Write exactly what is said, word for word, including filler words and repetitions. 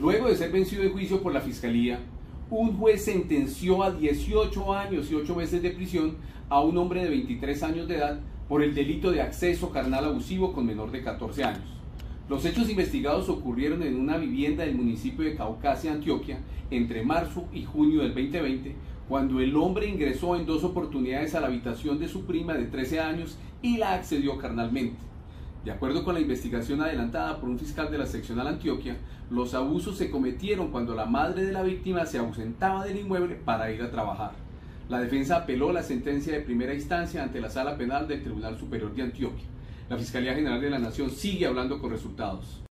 Luego de ser vencido en juicio por la Fiscalía, un juez sentenció a dieciocho años y ocho meses de prisión a un hombre de veintitrés años de edad por el delito de acceso carnal abusivo con menor de catorce años. Los hechos investigados ocurrieron en una vivienda del municipio de Caucasia, Antioquia, entre marzo y junio del veinte veinte, cuando el hombre ingresó en dos oportunidades a la habitación de su prima de trece años y la accedió carnalmente. De acuerdo con la investigación adelantada por un fiscal de la seccional Antioquia, los abusos se cometieron cuando la madre de la víctima se ausentaba del inmueble para ir a trabajar. La defensa apeló la sentencia de primera instancia ante la Sala Penal del Tribunal Superior de Antioquia. La Fiscalía General de la Nación sigue hablando con resultados.